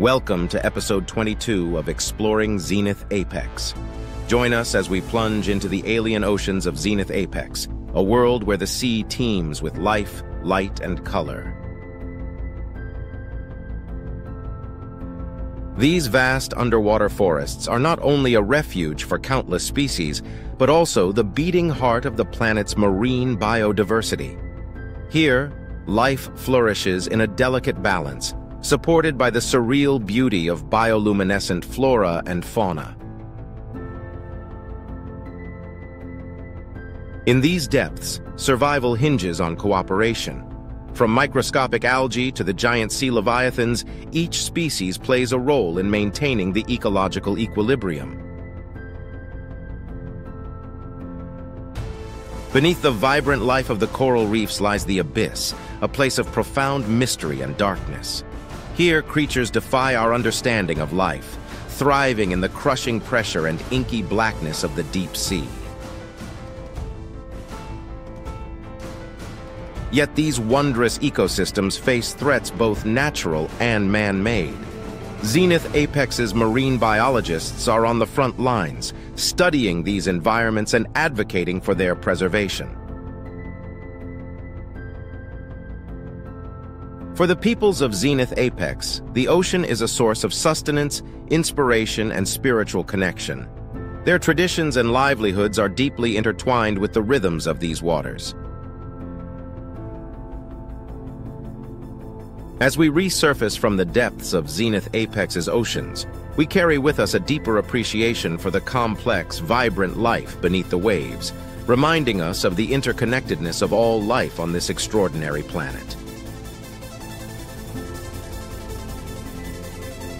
Welcome to episode 22 of Exploring Zenith Apex. Join us as we plunge into the alien oceans of Zenith Apex, a world where the sea teems with life, light, and color. These vast underwater forests are not only a refuge for countless species, but also the beating heart of the planet's marine biodiversity. Here, life flourishes in a delicate balance, supported by the surreal beauty of bioluminescent flora and fauna. In these depths, survival hinges on cooperation. From microscopic algae to the giant sea leviathans, each species plays a role in maintaining the ecological equilibrium. Beneath the vibrant life of the coral reefs lies the abyss, a place of profound mystery and darkness. Here, creatures defy our understanding of life, thriving in the crushing pressure and inky blackness of the deep sea. Yet these wondrous ecosystems face threats both natural and man-made. Zenith Apex's marine biologists are on the front lines, studying these environments and advocating for their preservation. For the peoples of Zenith Apex, the ocean is a source of sustenance, inspiration, and spiritual connection. Their traditions and livelihoods are deeply intertwined with the rhythms of these waters. As we resurface from the depths of Zenith Apex's oceans, we carry with us a deeper appreciation for the complex, vibrant life beneath the waves, reminding us of the interconnectedness of all life on this extraordinary planet.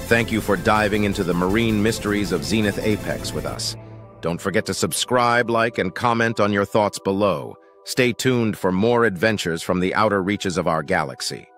Thank you for diving into the marine mysteries of Zenith Apex with us. Don't forget to subscribe, like, and comment on your thoughts below. Stay tuned for more adventures from the outer reaches of our galaxy.